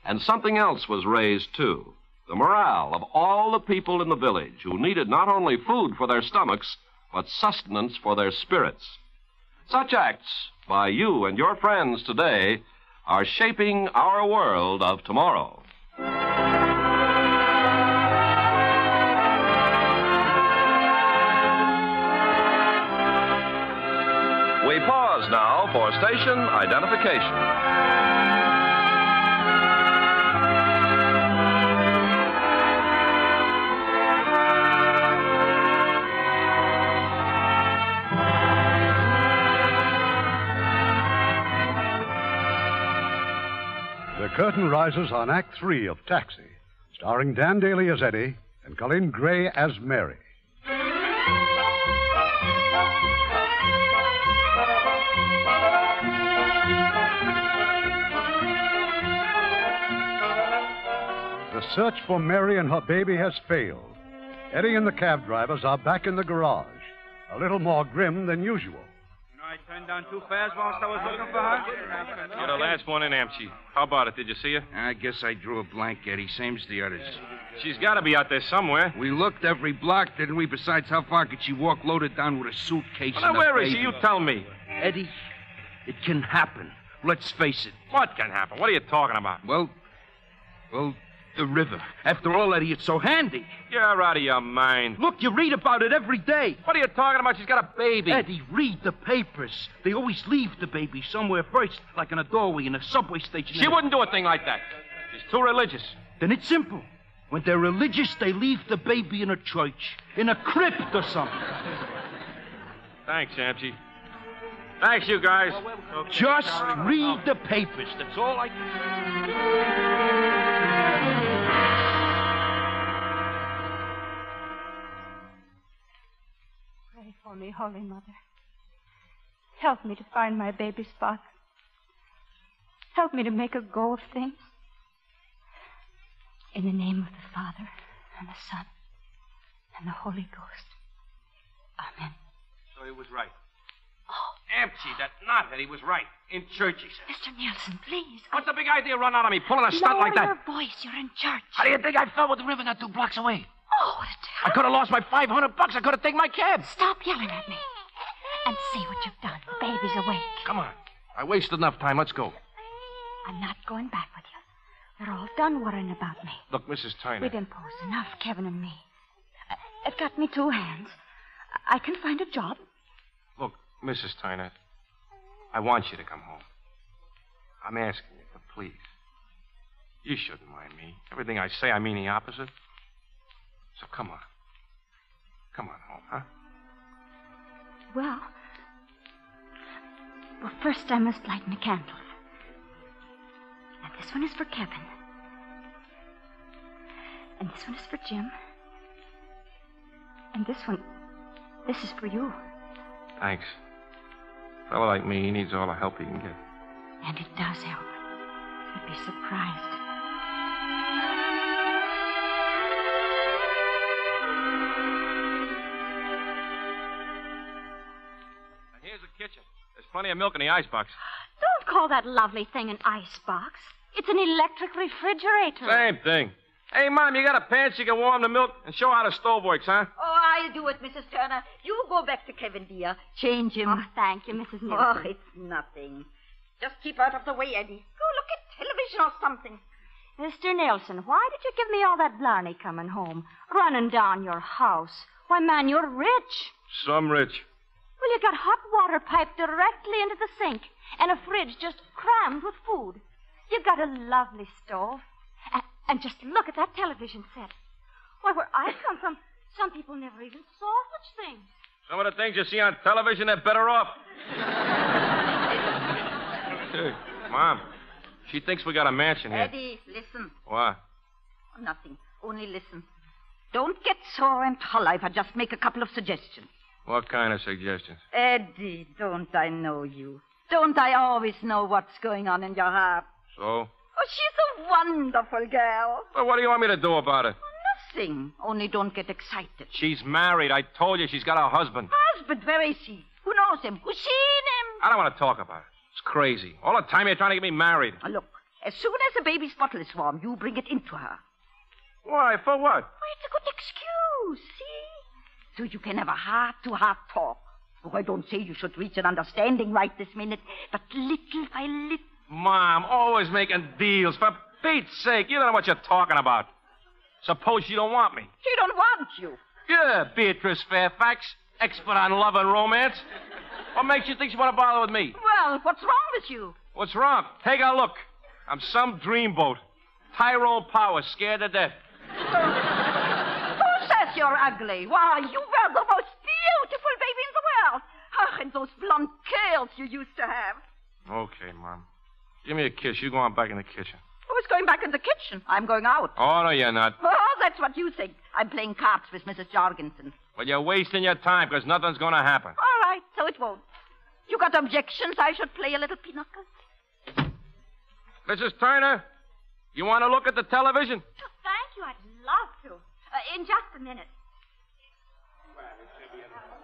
and something else was raised, too. The morale of all the people in the village who needed not only food for their stomachs, but sustenance for their spirits. Such acts by you and your friends today are shaping our world of tomorrow. We pause now for station identification. The curtain rises on Act 3 of Taxi, starring Dan Dailey as Eddie and Colleen Gray as Mary. The search for Mary and her baby has failed. Eddie and the cab drivers are back in the garage, a little more grim than usual. You know, I turned down 2 fares whilst I was looking for her. You're the last one in, Amchie. How about it? Did you see her? I guess I drew a blank, Eddie. Same as the others. She's got to be out there somewhere. We looked every block, didn't we? Besides, how far could she walk loaded down with a suitcase? Well, now, where is she? You tell me. Eddie, it can happen. Let's face it. What can happen? What are you talking about? Well... The river. After all, Eddie, it's so handy. You're out of your mind. Look, you read about it every day. What are you talking about? She's got a baby. Eddie, read the papers. They always leave the baby somewhere first, like in a doorway in a subway station. She wouldn't do a thing like that. She's too religious. Then it's simple. When they're religious, they leave the baby in a church, in a crypt or something. Thanks, Amchie. Thanks, you guys. Okay. Just read the papers. That's all I can say. For me, Holy Mother. Help me to find my baby's father. Help me to make a go of things. In the name of the Father, and the Son, and the Holy Ghost. Amen. So he was right. Oh. Amchie, that knothead, he was right. In church, he said. Mr. Nielsen, please. What's the big idea running out of me, pulling a stunt like that? Lower your voice. You're in church. How do you think I fell with the river not 2 blocks away? Oh, what a terrible... I could have lost my $500. I could have taken my cab. Stop yelling at me. And see what you've done. The baby's awake. Come on. I wasted enough time. Let's go. I'm not going back with you. They're all done worrying about me. Look, Mrs. Tyner. We've imposed enough, Kevin and me. It got me 2 hands. I can find a job. Look, Mrs. Tyner, I want you to come home. I'm asking you to please. You shouldn't mind me. Everything I say, I mean the opposite. So come on. Come on home, huh? Well, Well, first I must light a candle. And this one is for Kevin. And this one is for Jim. And this is for you. Thanks. A fellow like me, he needs all the help he can get. And it does help. You'd be surprised. And here's the kitchen. There's plenty of milk in the icebox. Don't call that lovely thing an icebox. It's an electric refrigerator. Same thing. Hey, Mom, you got a pan so you can warm the milk and show how the stove works, huh? Oh, I'll do it, Mrs. Turner. You go back to Kevin, dear. Change him. Oh, thank you, Mrs. Milton. Oh, it's nothing. Just keep out of the way, Eddie. Go look at television or something. Mr. Nelson, why did you give me all that blarney coming home? Running down your house. Why, man, you're rich. Some rich. Well, you got hot water piped directly into the sink and a fridge just crammed with food. You got a lovely stove. And just look at that television set. Why, where I come from, some people never even saw such things. Some of the things you see on television, they're better off. Hey, Mom, she thinks we got a mansion here. Eddie, listen. What? Nothing. Only listen. Don't get sore and hollow if I just make a couple of suggestions. What kind of suggestions? Eddie, don't I know you? Don't I always know what's going on in your heart? So? Oh, she's a wonderful girl. Well, what do you want me to do about it? Oh, nothing. Only don't get excited. She's married. I told you she's got a husband. Husband? Where is she? Who knows him? Who's seen him? I don't want to talk about it. It's crazy. All the time you're trying to get me married. Now, look, as soon as the baby's bottle is warm, you bring it into her. Why? For what? Well, it's a good excuse, see? So you can have a heart-to-heart talk. Oh, I don't say you should reach an understanding right this minute, but little by little. Mom, always making deals. For Pete's sake, you don't know what you're talking about. Suppose she don't want me. She don't want you? Yeah, Beatrice Fairfax, expert on love and romance. What makes you think she want to bother with me? Well, what's wrong with you? What's wrong? Take a look. I'm some dreamboat. Tyrone Power, scared to death. Who says you're ugly? Why, you were the most beautiful baby in the world. Ugh, and those blonde curls you used to have. Okay, Mom. Give me a kiss. You go on back in the kitchen. Who's going back in the kitchen? I'm going out. Oh, no, you're not. Oh, that's what you think. I'm playing cards with Mrs. Jorgensen. Well, you're wasting your time because nothing's going to happen. All right, so it won't. You got objections? I should play a little pinochle. Mrs. Turner, you want to look at the television? Oh, thank you. I'd love to. In just a minute.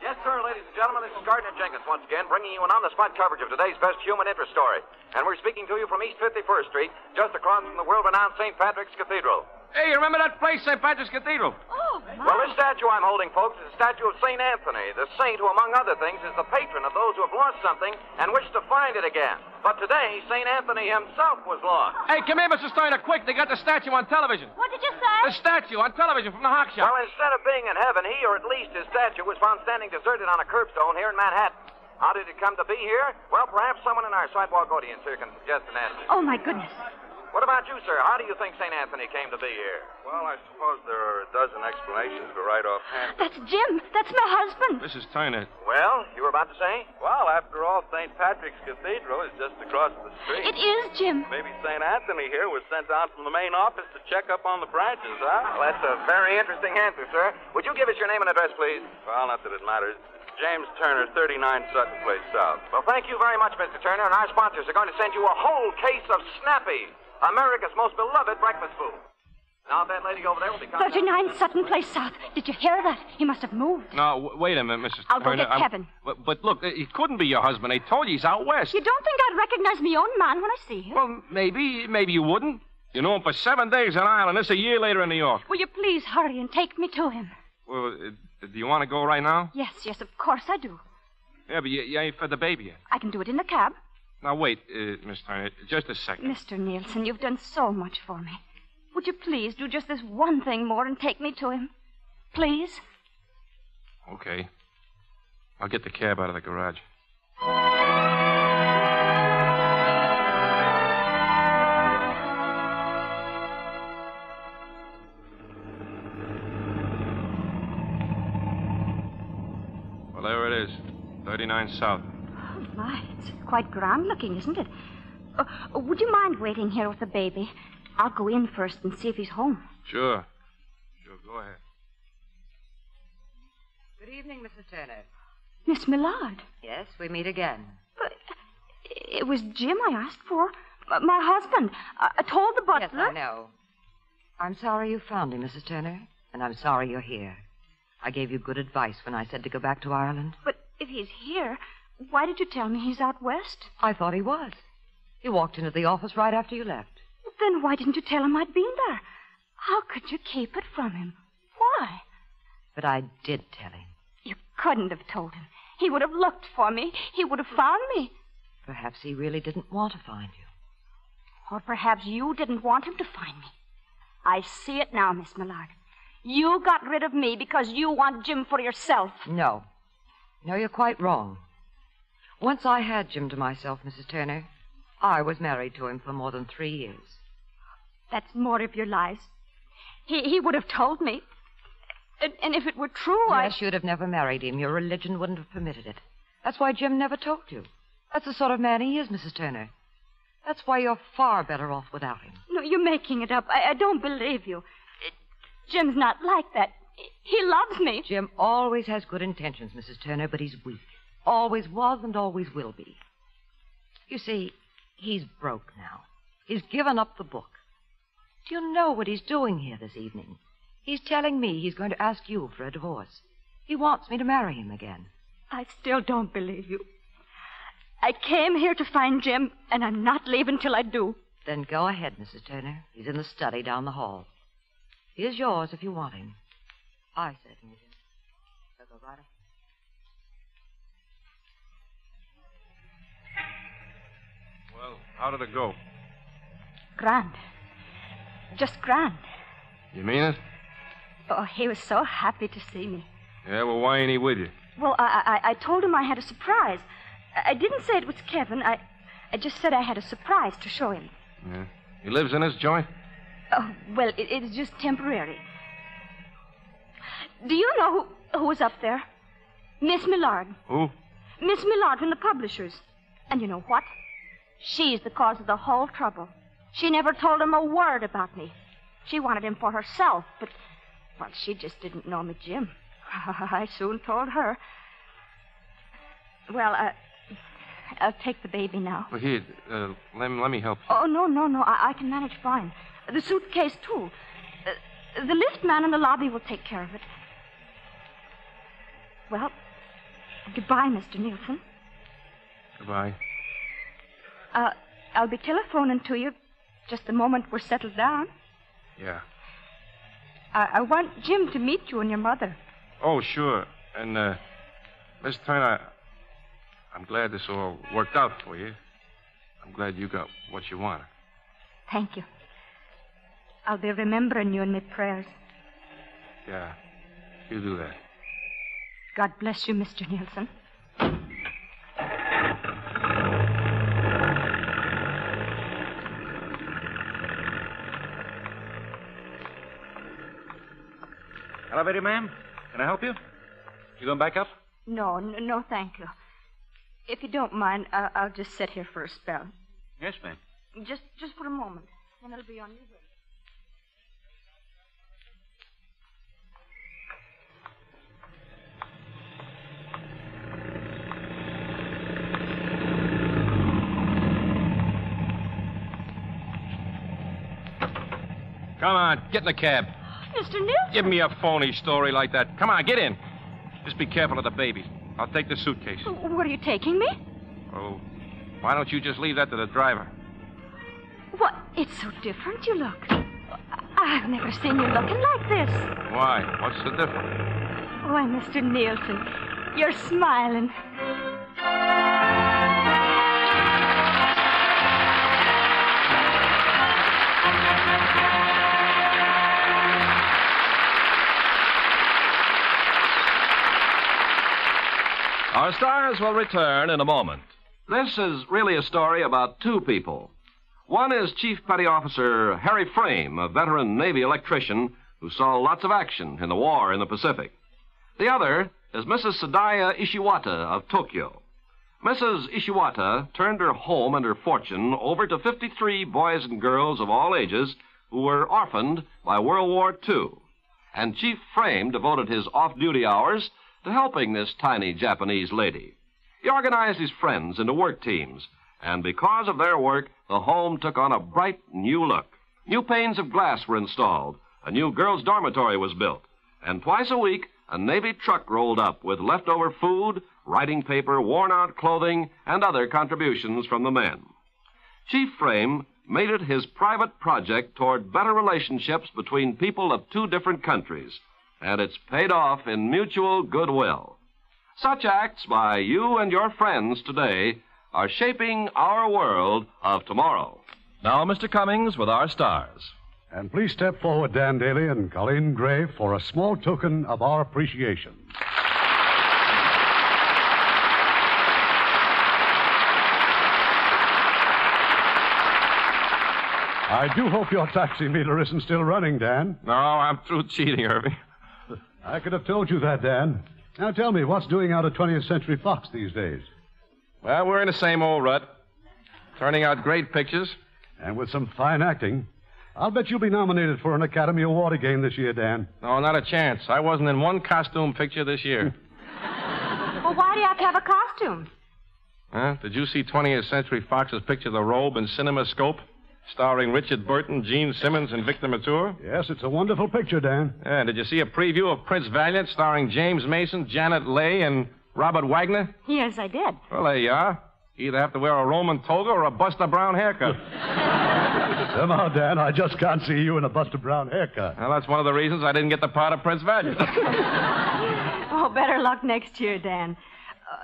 Yes, sir, ladies and gentlemen, this is Gardner Jenkins once again, bringing you an on-the-spot coverage of today's best human interest story. And we're speaking to you from East 51st Street, just across from the world-renowned St. Patrick's Cathedral. Hey, you remember that place, St. Patrick's Cathedral? Oh, my. Well, this statue I'm holding, folks, is a statue of St. Anthony, the saint who, among other things, is the patron of those who have lost something and wish to find it again. But today, St. Anthony himself was lost. Hey, come here, Mrs. Steiner, quick. They got the statue on television. What did you say? The statue on television from the hock shop. Well, instead of being in heaven, he, or at least his statue, was found standing deserted on a curbstone here in Manhattan. How did it come to be here? Well, perhaps someone in our sidewalk audience here can suggest an answer. Oh, my goodness. What about you, sir? How do you think St. Anthony came to be here? Well, I suppose there are a dozen explanations, but right offhand. That's Jim. That's my husband. Mrs. Turner. Well, you were about to say? Well, after all, St. Patrick's Cathedral is just across the street. It is, Jim. Maybe St. Anthony here was sent down from the main office to check up on the branches, huh? Well, that's a very interesting answer, sir. Would you give us your name and address, please? Well, not that it matters. James Turner, 39 Sutton Place South. Well, thank you very much, Mr. Turner, and our sponsors are going to send you a whole case of Snappy, America's most beloved breakfast food. Now, that lady over there will be coming. 39 Sutton Place South. Did you hear that? He must have moved. No, wait a minute, Mrs. Turner. I'll go get Kevin. But look, he couldn't be your husband. I told you he's out west. You don't think I'd recognize me own man when I see him? Well, maybe you wouldn't. You know him for 7 days in Ireland. This a year later in New York. Will you please hurry and take me to him? Well, do you want to go right now? Yes, of course I do. Yeah, but you ain't fed the baby yet. I can do it in the cab. Now, wait, Miss Turner, just a second. Mr. Nielsen, you've done so much for me. Would you please do just this one thing more and take me to him? Please? Okay. I'll get the cab out of the garage. Well, there it is, 39 South. Oh, right. quite grand looking, isn't it? Would you mind waiting here with the baby? I'll go in first and see if he's home. Sure. Sure, go ahead. Good evening, Mrs. Turner. Miss Millard. Yes, we meet again. But it was Jim I asked for. My husband. I told the butler. Yes, I know. I'm sorry you found him, Mrs. Turner, and I'm sorry you're here. I gave you good advice when I said to go back to Ireland. But if he's here, why did you tell me he's out west? I thought he was. He walked into the office right after you left. Then why didn't you tell him I'd been there? How could you keep it from him? Why? But I did tell him. You couldn't have told him. He would have looked for me. He would have found me. Perhaps he really didn't want to find you. Or perhaps you didn't want him to find me. I see it now, Miss Millard. You got rid of me because you want Jim for yourself. No. No, you're quite wrong. Once I had Jim to myself, Mrs. Turner, I was married to him for more than 3 years. That's more of your lies. He would have told me. And if it were true, yes, you'd have never married him. Your religion wouldn't have permitted it. That's why Jim never told you. That's the sort of man he is, Mrs. Turner. That's why you're far better off without him. No, you're making it up. I don't believe you. Jim's not like that. He loves me. Jim always has good intentions, Mrs. Turner, but he's weak. Always was and always will be. You see, he's broke now. He's given up the book. Do you know what he's doing here this evening? He's telling me he's going to ask you for a divorce. He wants me to marry him again. I still don't believe you. I came here to find Jim, and I'm not leaving till I do. Then go ahead, Mrs. Turner. He's in the study down the hall. He is yours if you want him. I certainly do. So go right ahead. Well, how did it go? Grand. Just grand. You mean it? Oh, he was so happy to see me. Yeah, well, why ain't he with you? Well, I told him I had a surprise. I didn't say it was Kevin. I just said I had a surprise to show him. Yeah. He lives in this joint? Oh, well, it's just temporary. Do you know who was up there? Miss Millard. Who? Miss Millard from the publishers. And you know what? She's the cause of the whole trouble. She never told him a word about me. She wanted him for herself, but, well, she just didn't know me, Jim. I soon told her. Well, I'll take the baby now. Well, here, let me help you. Oh, no. I can manage fine. The suitcase, too. The lift man in the lobby will take care of it. Well, goodbye, Mr. Nielsen. Goodbye. I'll be telephoning to you just the moment we're settled down. Yeah. I want Jim to meet you and your mother. Oh, sure. And, Miss Turner, I'm glad this all worked out for you. I'm glad you got what you wanted. Thank you. I'll be remembering you in my prayers. Yeah, you do that. God bless you, Mr. Nielsen. Elevator, ma'am. Can I help you? You going back up? No, thank you. If you don't mind, I'll just sit here for a spell. Yes, ma'am. Just for a moment, and it'll be on your way. Come on, get in the cab. Mr. Nielsen. Give me a phony story like that. Come on, get in. Just be careful of the baby. I'll take the suitcase. What are you taking me? Oh, why don't you just leave that to the driver? What? It's so different you look. I've never seen you looking like this. Why? What's the difference? Why, Mr. Nielsen, you're smiling. Our stars will return in a moment. This is really a story about two people. One is Chief Petty Officer Harry Frame, a veteran Navy electrician who saw lots of action in the war in the Pacific. The other is Mrs. Sadaya Ishiwata of Tokyo. Mrs. Ishiwata turned her home and her fortune over to 53 boys and girls of all ages who were orphaned by World War II. And Chief Frame devoted his off-duty hours to helping this tiny Japanese lady. He organized his friends into work teams, and because of their work, the home took on a bright new look. New panes of glass were installed, a new girls' dormitory was built, and twice a week, a Navy truck rolled up with leftover food, writing paper, worn-out clothing, and other contributions from the men. Chief Frame made it his private project toward better relationships between people of two different countries, and it's paid off in mutual goodwill. Such acts by you and your friends today are shaping our world of tomorrow. Now, Mr. Cummings with our stars. And please step forward, Dan Dailey and Colleen Gray, for a small token of our appreciation. I do hope your taxi meter isn't still running, Dan. No, I'm through cheating, Irving. I could have told you that, Dan. Now tell me, what's doing out of 20th Century Fox these days? Well, we're in the same old rut, turning out great pictures. And with some fine acting. I'll bet you'll be nominated for an Academy Award again this year, Dan. No, not a chance. I wasn't in one costume picture this year. Well, why do you have to have a costume? Huh? Did you see 20th Century Fox's picture, The Robe, in CinemaScope? Starring Richard Burton, Jean Simmons, and Victor Mature? Yes, it's a wonderful picture, Dan. Yeah, did you see a preview of Prince Valiant starring James Mason, Janet Leigh, and Robert Wagner? Yes, I did. Well, there you are. Either have to wear a Roman toga or a Buster Brown haircut. Somehow, Dan, I just can't see you in a Buster Brown haircut. Well, that's one of the reasons I didn't get the part of Prince Valiant. Oh, better luck next year, Dan.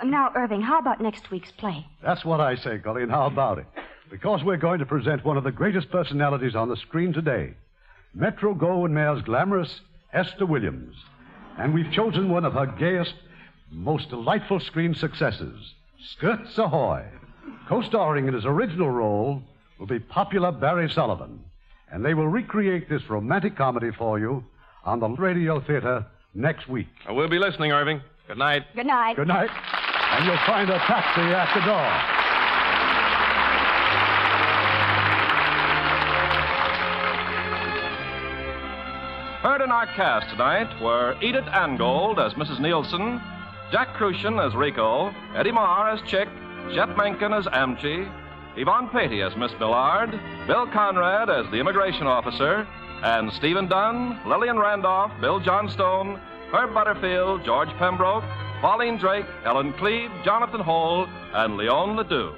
Now, Irving, how about next week's play? That's what I say, Colleen. How about it? Because we're going to present one of the greatest personalities on the screen today, Metro Goldwyn Mayer's glamorous Esther Williams. And we've chosen one of her gayest, most delightful screen successes, Skirts Ahoy. Co-starring in his original role will be popular Barry Sullivan. And they will recreate this romantic comedy for you on the Radio Theater next week. We'll be listening, Irving. Good night. Good night. Good night. And you'll find a taxi at the door. Heard in our cast tonight were Edith Angold as Mrs. Nielsen, Jack Crucian as Rico, Eddie Marr as Chick, Jet Mencken as Amchi, Yvonne Patey as Miss Millard, Bill Conrad as the immigration officer, and Stephen Dunn, Lillian Randolph, Bill Johnstone, Herb Butterfield, George Pembroke, Pauline Drake, Ellen Cleve, Jonathan Hole, and Leon Ledoux.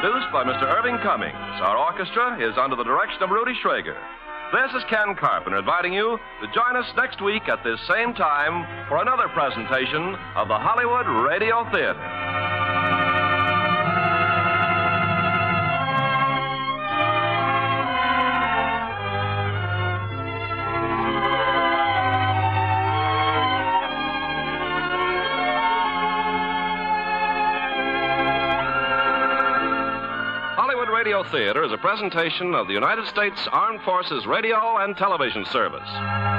Produced by Mr. Irving Cummings. Our orchestra is under the direction of Rudy Schrager. This is Ken Carpenter inviting you to join us next week at this same time for another presentation of the Hollywood Radio Theater. Theater is a presentation of the United States Armed Forces Radio and Television Service.